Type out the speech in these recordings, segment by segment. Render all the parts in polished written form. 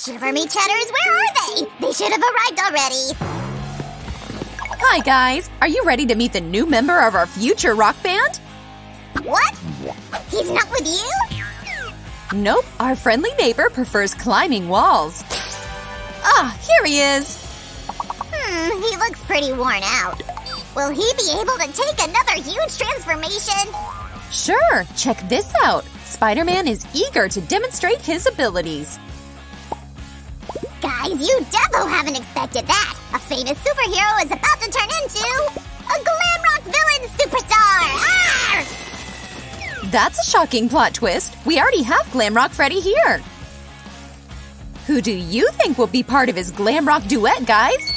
Shiver me Cheddars, where are they? They should have arrived already. Hi, guys. Are you ready to meet the new member of our future rock band? What? He's not with you? Nope. Our friendly neighbor prefers climbing walls. Ah, here he is. He looks pretty worn out. Will he be able to take another huge transformation? Sure, check this out. Spider-Man is eager to demonstrate his abilities. Guys, you definitely haven't expected that. A famous superhero is about to turn into a Glamrock villain superstar! Arr! That's a shocking plot twist. We already have Glamrock Freddy here. Who do you think will be part of his Glamrock duet, guys?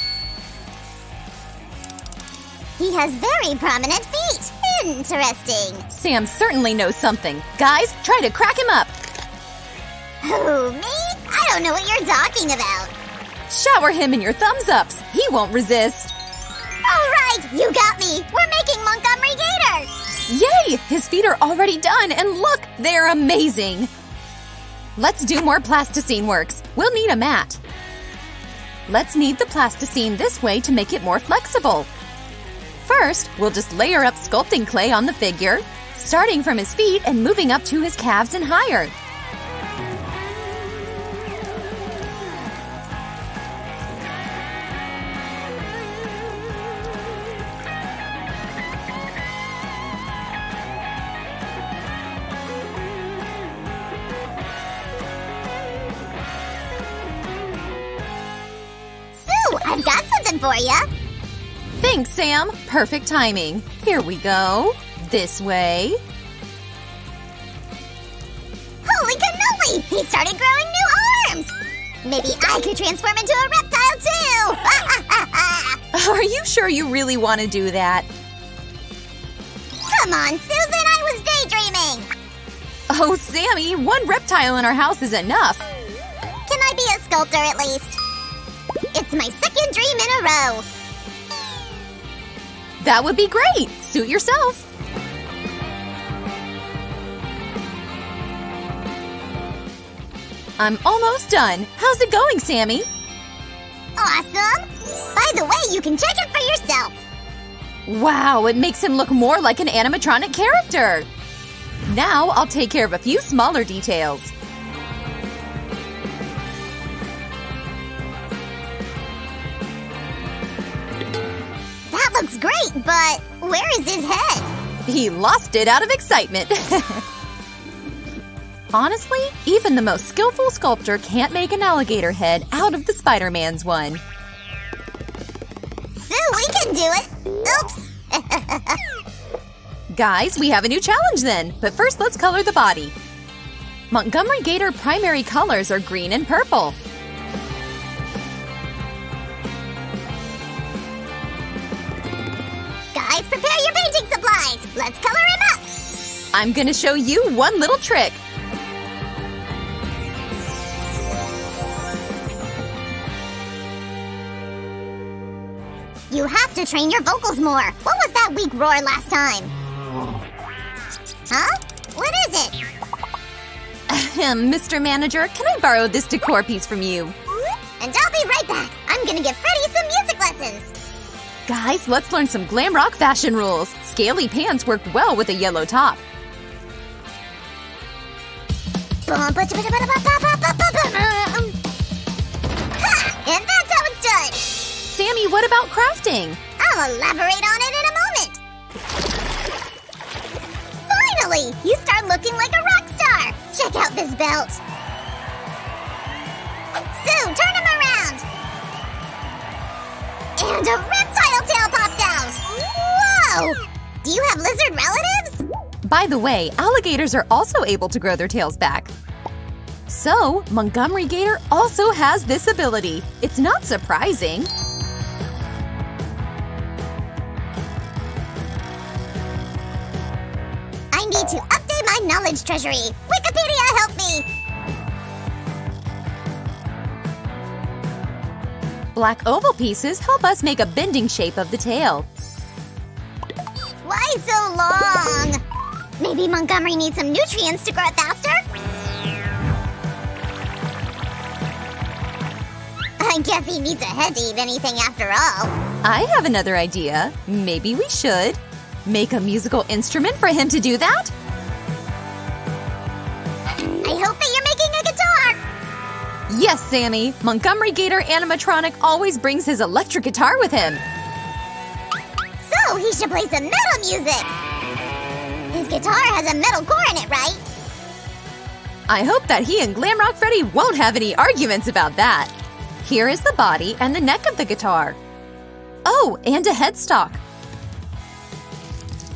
He has very prominent feet. Interesting. Sam certainly knows something. Guys, try to crack him up. Who, me? I don't know what you're talking about. Shower him in your thumbs-ups. He won't resist. All right, you got me. We're making Montgomery Gator. Yay, his feet are already done, and look, they're amazing. Let's do more plasticine works. We'll need a mat. Let's knead the plasticine this way to make it more flexible. First, we'll just layer up sculpting clay on the figure, starting from his feet and moving up to his calves and higher. Sue, I've got something for you. Thanks, Sam. Perfect timing. Here we go. This way. Holy cannoli! He started growing new arms! Maybe I could transform into a reptile, too! Are you sure you really want to do that? Come on, Susan! I was daydreaming! Oh, Sammy! One reptile in our house is enough! Can I be a sculptor, at least? It's my second dream in a row! That would be great! Suit yourself! I'm almost done! How's it going, Sammy? Awesome! By the way, you can check it for yourself! Wow, it makes him look more like an animatronic character! Now I'll take care of a few smaller details. Looks great, but where is his head? He lost it out of excitement. Honestly, even the most skillful sculptor can't make an alligator head out of the Spider-Man's one. Sue, we can do it. Oops. Guys, we have a new challenge then. But first, let's color the body. Montgomery Gator primary colors are green and purple. Prepare your painting supplies! Let's color him up! I'm gonna show you one little trick! You have to train your vocals more! What was that weak roar last time? Huh? What is it? Mr. Manager, can I borrow this decor piece from you? And I'll be right back! I'm gonna give Freddy some music lessons! Guys, let's learn some glam rock fashion rules. Scaly pants work well with a yellow top. And that's how it's done! Sammy, what about crafting? I'll elaborate on it in a moment! Finally! You start looking like a rock star! Check out this belt! Sue, turn him around! And a reptile tail popped out! Whoa! Do you have lizard relatives? By the way, alligators are also able to grow their tails back. So, Montgomery Gator also has this ability. It's not surprising. I need to update my knowledge treasury. Wikipedia, help me! Black oval pieces help us make a bending shape of the tail. Why so long? Maybe Montgomery needs some nutrients to grow faster? I guess he needs a head to eat anything after all. I have another idea. Maybe we should make a musical instrument for him to do that? I hope that you're making a guitar! Yes, Sammy! Montgomery Gator animatronic always brings his electric guitar with him. So he should play some metal music! His guitar has a metal core in it, right? I hope that he and Glamrock Freddy won't have any arguments about that. Here is the body and the neck of the guitar. Oh, and a headstock.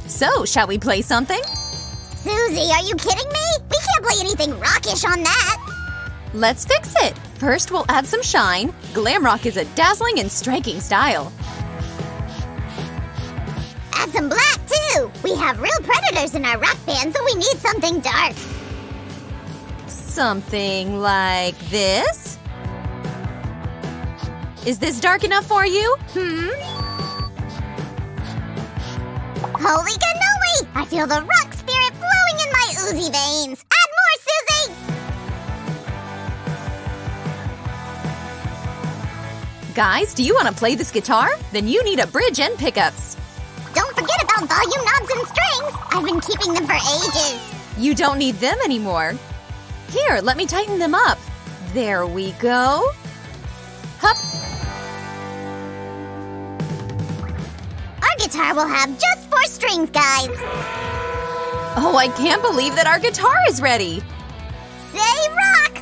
So, shall we play something? Susie, are you kidding me? We can't play anything rockish on that! Let's fix it! First, we'll add some shine. Glamrock is a dazzling and striking style. Add some black, too! We have real predators in our rock band, so we need something dark. Something like this? Is this dark enough for you? Holy cannoli! I feel the rock spirit flowing in my oozy veins! Add more, Susie! Guys, do you want to play this guitar? Then you need a bridge and pickups. Don't forget about volume knobs and strings! I've been keeping them for ages! You don't need them anymore. Here, let me tighten them up. There we go. Hup! Our guitar will have just 4 strings, guys! Oh, I can't believe that our guitar is ready! Say rock!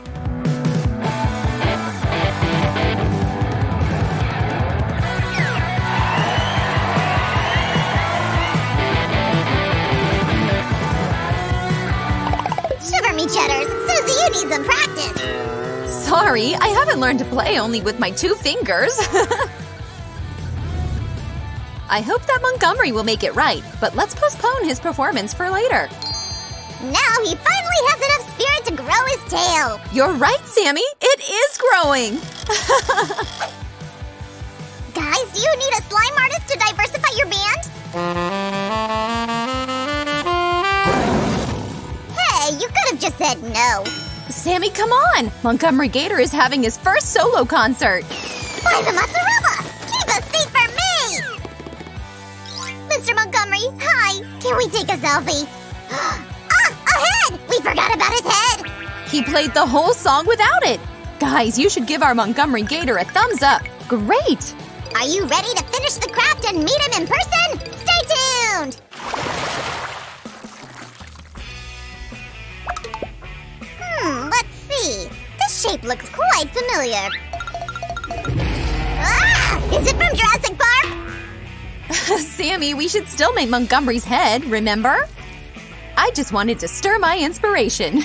Shiver me cheddars! Susie, you need some practice! Sorry, I haven't learned to play only with my 2 fingers. I hope that Montgomery will make it right, but let's postpone his performance for later. Now he finally has enough spirit to grow his tail! You're right, Sammy! It is growing! Guys, do you need a slime artist to diversify your band? Hey, you could have just said no! Sammy, come on! Montgomery Gator is having his first solo concert! By the mozzarella! Keep a seat for me! Mr. Montgomery, hi! Can we take a selfie? Ah! A head! We forgot about his head! He played the whole song without it! Guys, you should give our Montgomery Gator a thumbs up! Great! Are you ready to finish the craft and meet him in person? Stay tuned! Let's see. This shape looks quite familiar. Ah! Is it from Jurassic Park? Sammy, we should still make Montgomery's head, remember? I just wanted to stir my inspiration.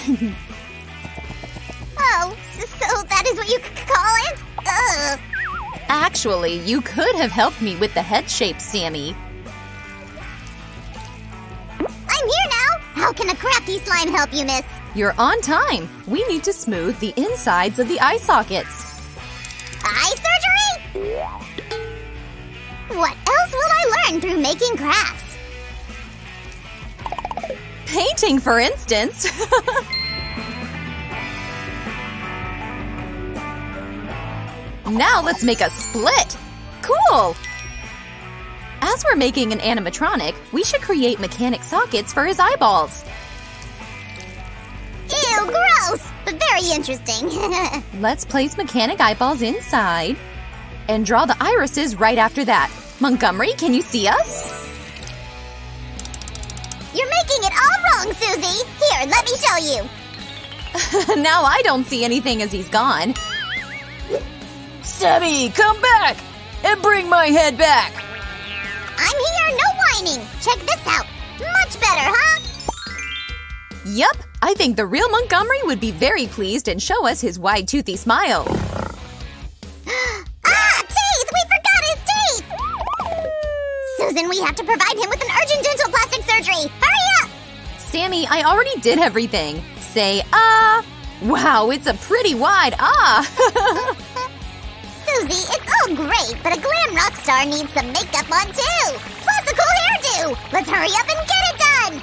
Oh, so that is what you call it? Ugh. Actually, you could have helped me with the head shape, Sammy. I'm here now! How can a crafty slime help you, miss? You're on time. We need to smooth the insides of the eye sockets. Eye surgery? What else will I learn through making crafts? Painting, for instance. Now let's make a split. Cool! As we're making an animatronic, we should create mechanic sockets for his eyeballs. Ew, gross! But very interesting. Let's place mechanic eyeballs inside and draw the irises right after that. Montgomery, can you see us? You're making it all wrong, Susie! Here, let me show you! Now I don't see anything as he's gone. Sammy, come back! And bring my head back! I'm here, no whining! Check this out! Much better, huh? Yep, I think the real Montgomery would be very pleased and show us his wide toothy smile. Susan, we have to provide him with an urgent dental plastic surgery! Hurry up! Sammy, I already did everything. Say, ah! Wow, it's a pretty wide ah! Susie, it's all great, but a glam rock star needs some makeup on too! Plus a cool hairdo! Let's hurry up and get it done!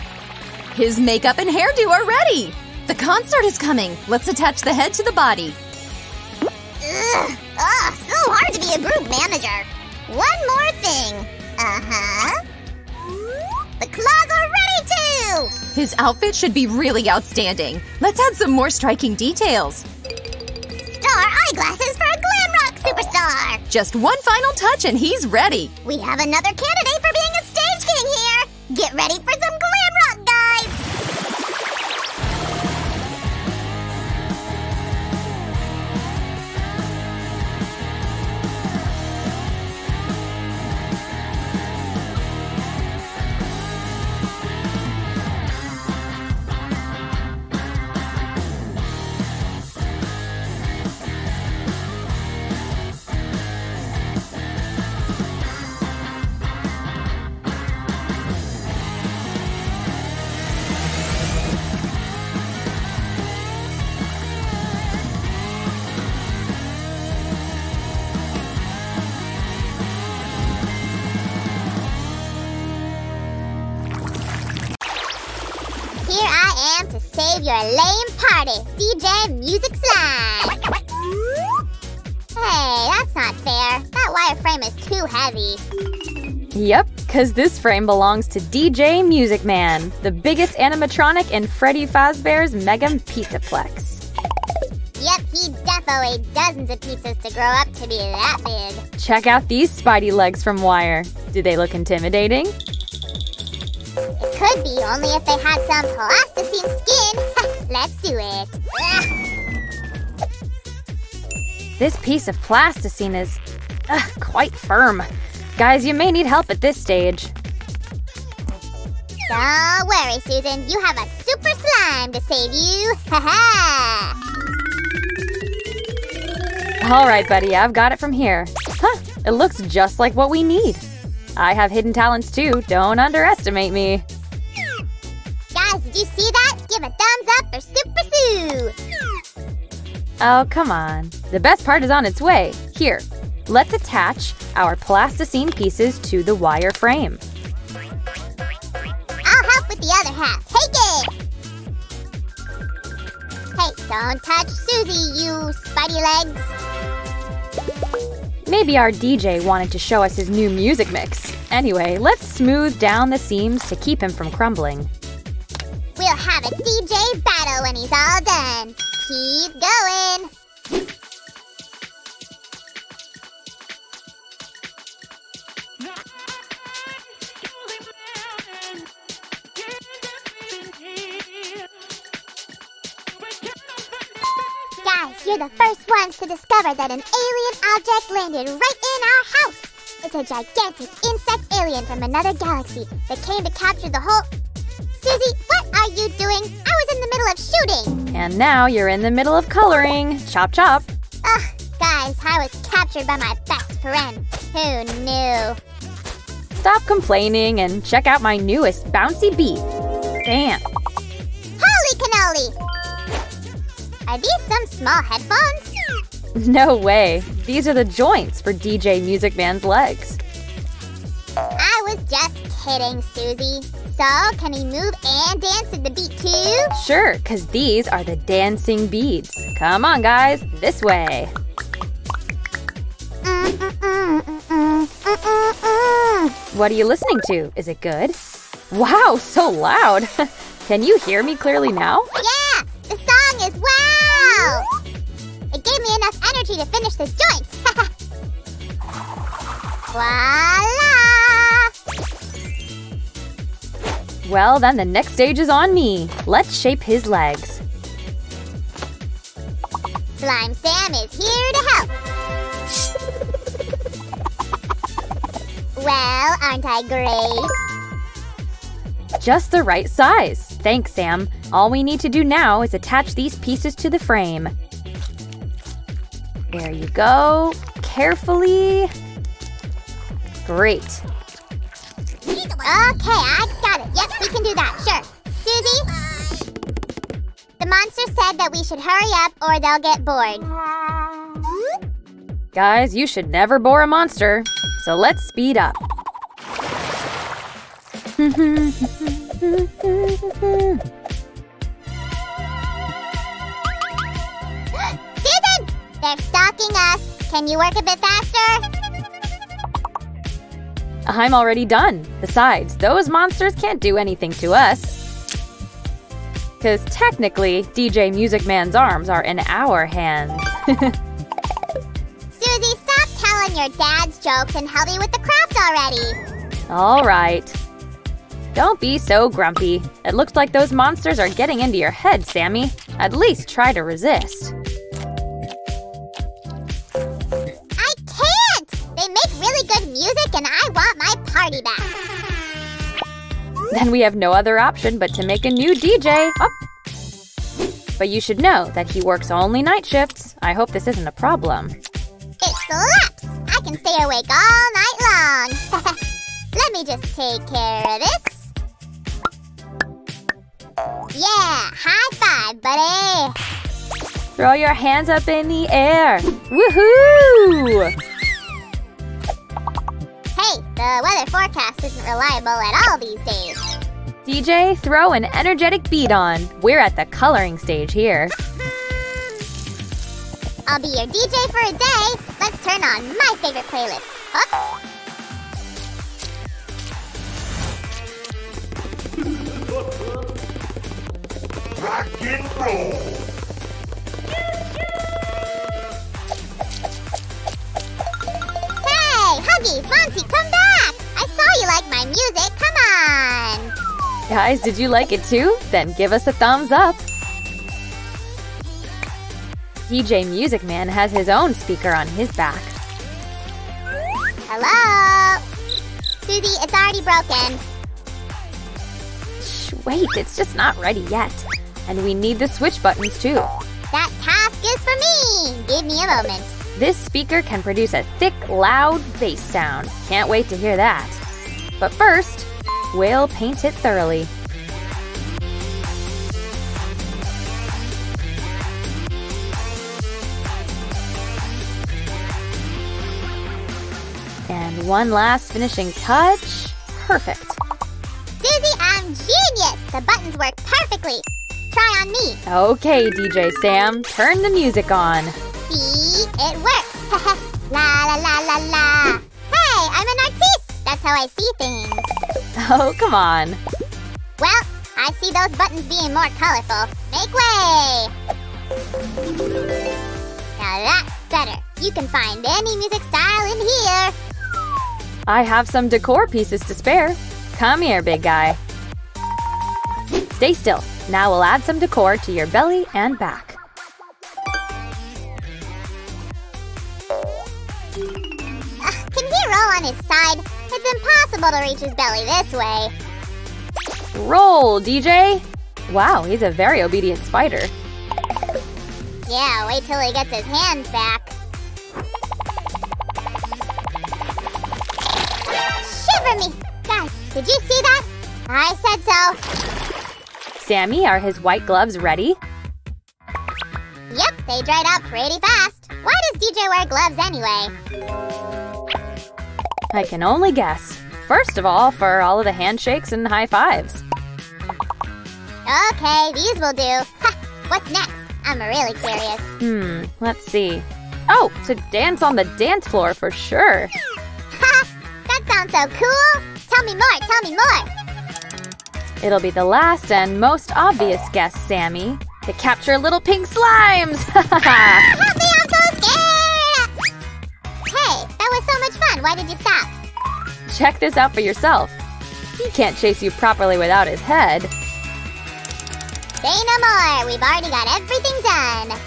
His makeup and hairdo are ready! The concert is coming! Let's attach the head to the body. Ugh! manager. One more thing. The claws are ready too! His outfit should be really outstanding. Let's add some more striking details. Star eyeglasses for a Glamrock superstar! Just one final touch and he's ready. We have another candidate for being a stage king here. Get ready for some Glamrock, guys! Your lame party, DJ Music Slime. Hey, that's not fair. That wireframe is too heavy. Yep, because this frame belongs to DJ Music Man, the biggest animatronic in Freddy Fazbear's Mega Pizza Plex. Yep, he defo ate dozens of pizzas to grow up to be that big. Check out these Spidey legs from Wire. Do they look intimidating? It could be, only if they had some plasticine skin. Let's do it. This piece of plasticine is quite firm. Guys, you may need help at this stage. Don't worry, Susan. You have a super slime to save you. All right, buddy. I've got it from here. Huh, it looks just like what we need. I have hidden talents too, don't underestimate me. Guys, did you see that? Give a thumbs up for Super Sue! Oh, come on. The best part is on its way. Here, let's attach our plasticine pieces to the wire frame. I'll help with the other half. Take it! Hey, don't touch Susie, you spidey legs. Maybe our DJ wanted to show us his new music mix. Anyway, let's smooth down the seams to keep him from crumbling. We'll have a DJ battle when he's all done. Keep going! You're the first ones to discover that an alien object landed right in our house. It's a gigantic insect alien from another galaxy that came to capture the whole... Susie, what are you doing? I was in the middle of shooting. And now you're in the middle of coloring. Chop, chop. Ugh, guys, I was captured by my best friend. Who knew? Stop complaining and check out my newest bouncy bee. Bam. Holy cannoli! Are these some small headphones? No way. These are the joints for DJ Music Man's legs. I was just kidding, Susie. So, can he move and dance to the beat too? Sure, because these are the dancing beads. Come on, guys. This way. What are you listening to? Is it good? Wow, so loud. Can you hear me clearly now? Yeah! The song is wow! It gave me enough energy to finish the joints. Voila! Well, then the next stage is on me. Let's shape his legs. Slime Sam is here to help. Well, aren't I great? Just the right size. Thanks, Sam. All we need to do now is attach these pieces to the frame. There you go. Carefully. Great. Okay, I got it. Yep, we can do that. Sure. Susie? The monster said that we should hurry up or they'll get bored. Guys, you should never bore a monster. So let's speed up. Susan! They're stalking us. Can you work a bit faster? I'm already done. Besides, those monsters can't do anything to us. 'Cause technically, DJ Music Man's arms are in our hands. Susie, stop telling your dad's jokes and help me with the craft already. All right. Don't be so grumpy. It looks like those monsters are getting into your head, Sammy. At least try to resist. I can't! They make really good music and I want my party back. Then we have no other option but to make a new DJ. Oh. But you should know that he works only night shifts. I hope this isn't a problem. It slaps! I can stay awake all night long. Let me just take care of this. Yeah! High five, buddy! Throw your hands up in the air! Woohoo! Hey, the weather forecast isn't reliable at all these days. DJ, throw an energetic beat on. We're at the coloring stage here. I'll be your DJ for a day. Let's turn on my favorite playlist. Huh? Rock and roll. Hey, Huggy, Fonzie, come back! I saw you like my music, come on! Guys, did you like it too? Then give us a thumbs up! DJ Music Man has his own speaker on his back. Hello? Susie, it's already broken. Shh, wait, it's just not ready yet. And we need the switch buttons, too. That task is for me! Give me a moment. This speaker can produce a thick, loud bass sound. Can't wait to hear that. But first, we'll paint it thoroughly. And one last finishing touch. Perfect. Susie, I'm genius! The buttons work perfectly. Try on me. Okay, DJ Sam, turn the music on. See, it works. La la la la la. Hey, I'm an artiste. That's how I see things. Oh, come on. Well, I see those buttons being more colorful. Make way. Now that's better. You can find any music style in here. I have some decor pieces to spare. Come here, big guy. Stay still. Now we'll add some decor to your belly and back. Can he roll on his side? It's impossible to reach his belly this way. Roll, DJ! Wow, he's a very obedient spider. Yeah, wait till he gets his hands back. Shiver me! Guys, did you see that? I said so. Sammy, are his white gloves ready? Yep, they dried out pretty fast. Why does DJ wear gloves anyway? I can only guess. First of all, for all of the handshakes and high fives. Okay, these will do. Ha, what's next? I'm really curious. Let's see. Oh, to dance on the dance floor for sure. Ha, that sounds so cool. Tell me more, tell me more. It'll be the last and most obvious guess, Sammy. To capture little pink slimes! Help me, I'm so scared! Hey, that was so much fun. Why did you stop? Check this out for yourself. He can't chase you properly without his head. Say no more. We've already got everything done.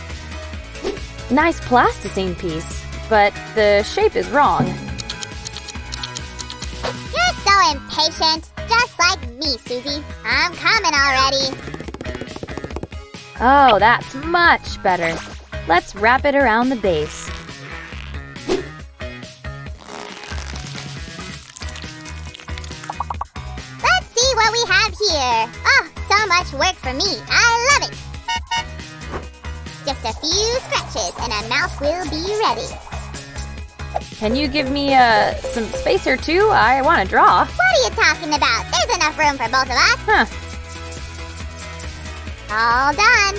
Nice plasticine piece, but the shape is wrong. You're so impatient. Just like me, Susie. I'm coming already. Oh, that's much better. Let's wrap it around the base. Let's see what we have here. Oh, so much work for me. I love it. Just a few scratches and a mouse will be ready. Can you give me some space or two? I want to draw. What are you talking about? There's enough room for both of us. Huh. All done.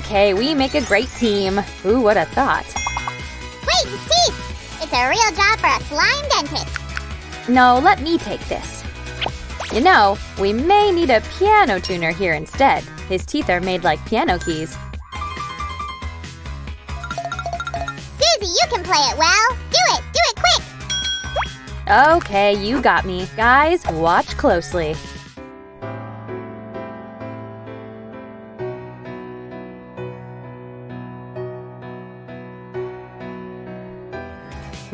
Okay, we make a great team. Ooh, what a thought. Wait, Steve! It's a real job for a slime dentist. No, let me take this. You know, we may need a piano tuner here instead. His teeth are made like piano keys. Susie, you can play it well. Do it quick! Okay, you got me. Guys, watch closely.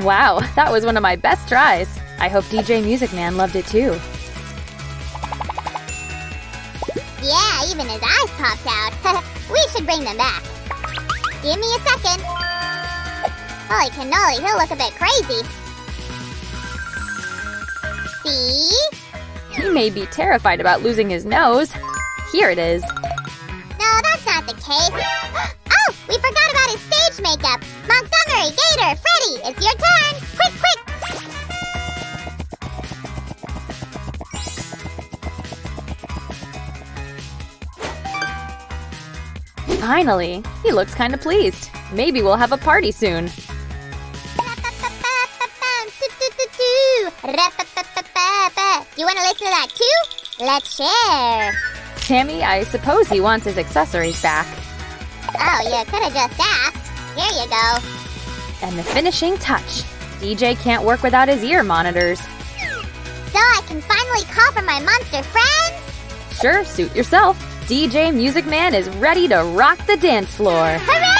Wow, that was one of my best tries. I hope DJ Music Man loved it too. Yeah, even his eyes popped out. We should bring them back. Give me a second. Holy cannoli, he'll look a bit crazy. See? He may be terrified about losing his nose. Here it is. No, that's not the case. Oh, we forgot about his stage makeup. Montgomery Gator, Freddy, it's your turn. Quick, quick. Finally! He looks kind of pleased. Maybe we'll have a party soon. You want to listen to that too? Let's share. Tammy, I suppose he wants his accessories back. Oh, you could have just asked. Here you go. And the finishing touch. DJ can't work without his ear monitors. So I can finally call for my monster friends? Sure, suit yourself. DJ Music Man is ready to rock the dance floor. Hooray!